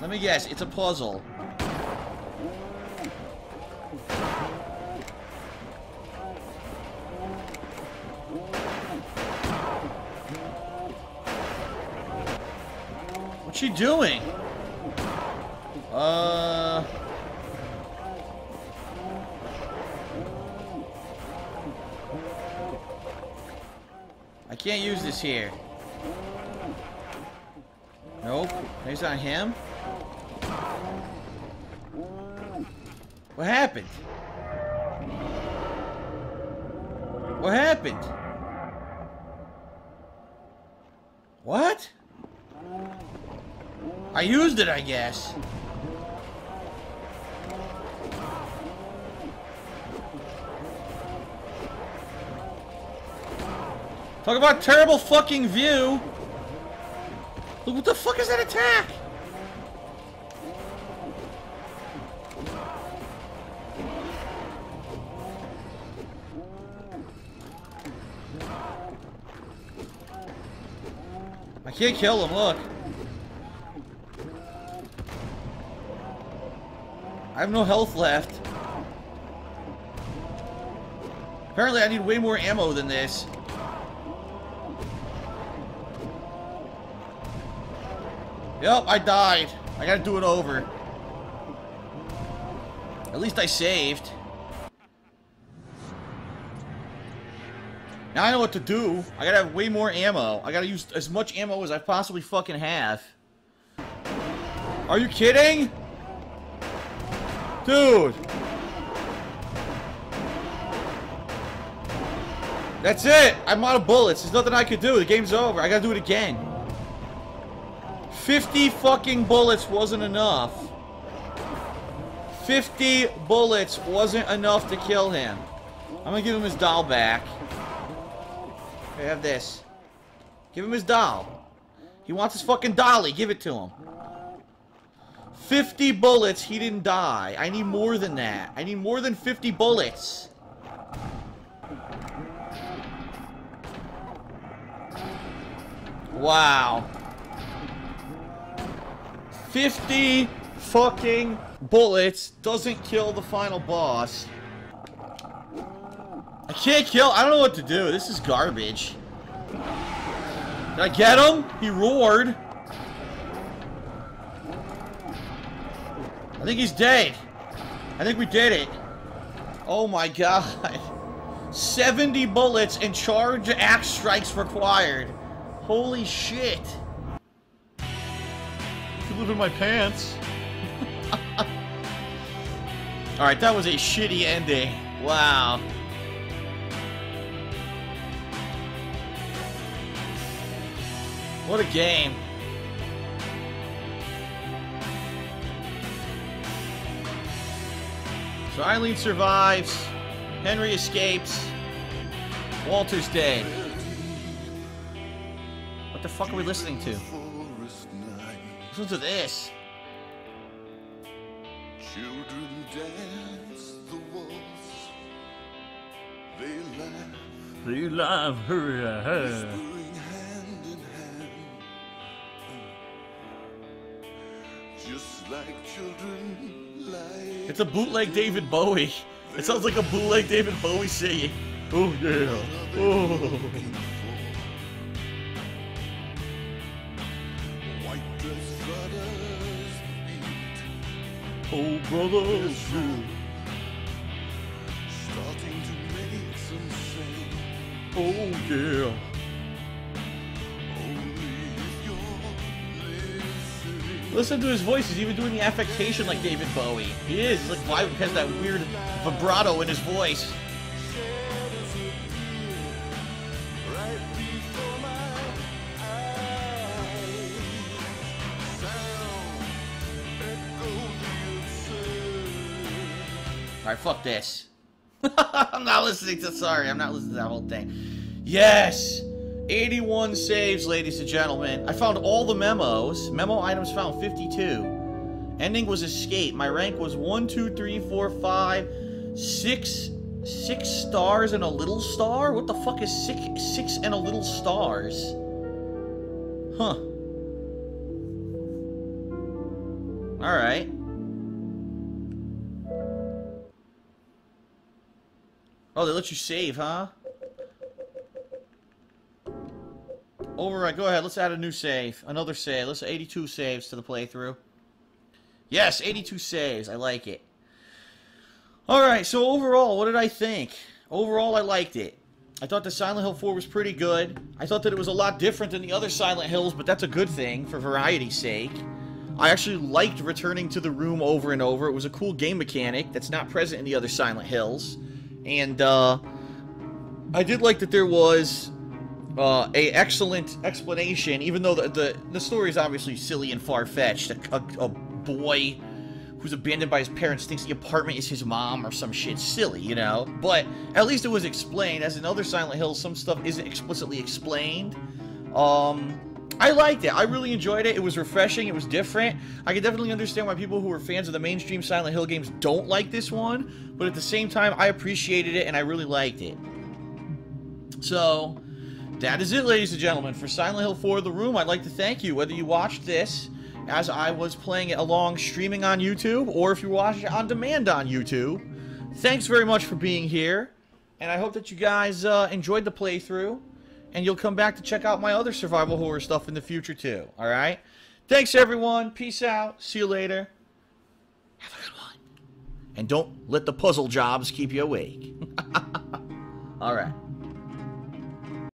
Let me guess, it's a puzzle. What's she doing? Uh. I can't use this here. Nope. He's on him. What happened? What happened? What? I used it, I guess. Talk about terrible fucking view. Look, what the fuck is that attack? I can't kill him, look. I have no health left. Apparently I need way more ammo than this. Yep, I died. I gotta do it over. At least I saved. Now I know what to do. I gotta have way more ammo. I gotta use as much ammo as I possibly fucking have. Are you kidding? Dude! That's it! I'm out of bullets. There's nothing I could do. The game's over. I gotta do it again. fifty fucking bullets wasn't enough. fifty bullets wasn't enough to kill him. I'm gonna give him his doll back. Here, have this. Give him his doll. He wants his fucking dolly. Give it to him. fifty bullets. He didn't die. I need more than that. I need more than fifty bullets. Wow. fifty fucking bullets doesn't kill the final boss. I can't kill. I don't know what to do. This is garbage. Did I get him? He roared. I think he's dead. I think we did it. Oh my god. seventy bullets and charge axe strikes required. Holy shit! I could live in my pants. Alright, that was a shitty ending. Wow. What a game. So Eileen survives. Henry escapes. Walter's dead. What the fuck are we listening to? Listen to this. Children dance the waltz. They laugh. They laugh. Whispering hand in hand. Just like children lie. It's a bootleg David Bowie. It sounds like a bootleg David Bowie singing. Oh yeah. Oh. Oh, brothers, starting to make some sense. Oh, yeah. Only listen to his voice. He's even doing the affectation like David Bowie. He is. He's like, why? Because that weird vibrato in his voice. Alright, fuck this. I'm not listening to- sorry, I'm not listening to that whole thing. Yes! eighty-one saves, ladies and gentlemen. I found all the memos. Memo items found, fifty-two. Ending was escape. My rank was one, two, three, four, five, six... six stars and a little star? What the fuck is six, six and a little stars? Huh. Alright. Oh, they let you save, huh? Over, right, go ahead. Let's add a new save. Another save. Let's add eighty-two saves to the playthrough. Yes, eighty-two saves. I like it. Alright, so overall, what did I think? Overall, I liked it. I thought the Silent Hill four was pretty good. I thought that it was a lot different than the other Silent Hills, but that's a good thing for variety's sake. I actually liked returning to the room over and over. It was a cool game mechanic that's not present in the other Silent Hills. And, uh, I did like that there was, uh, a excellent explanation, even though the, the, the story is obviously silly and far-fetched. A, a, a boy who's abandoned by his parents thinks the apartment is his mom or some shit. Silly, you know? But at least it was explained. As in other Silent Hills, some stuff isn't explicitly explained. Um... I liked it. I really enjoyed it. It was refreshing. It was different. I can definitely understand why people who are fans of the mainstream Silent Hill games don't like this one. But at the same time, I appreciated it and I really liked it. So, that is it, ladies and gentlemen. For Silent Hill four The Room, I'd like to thank you. Whether you watched this as I was playing it along streaming on YouTube, or if you watched it on demand on YouTube, thanks very much for being here. And I hope that you guys uh, enjoyed the playthrough. And you'll come back to check out my other survival horror stuff in the future, too. All right? Thanks, everyone. Peace out. See you later. Have a good one. And don't let the puzzle jobs keep you awake. All right.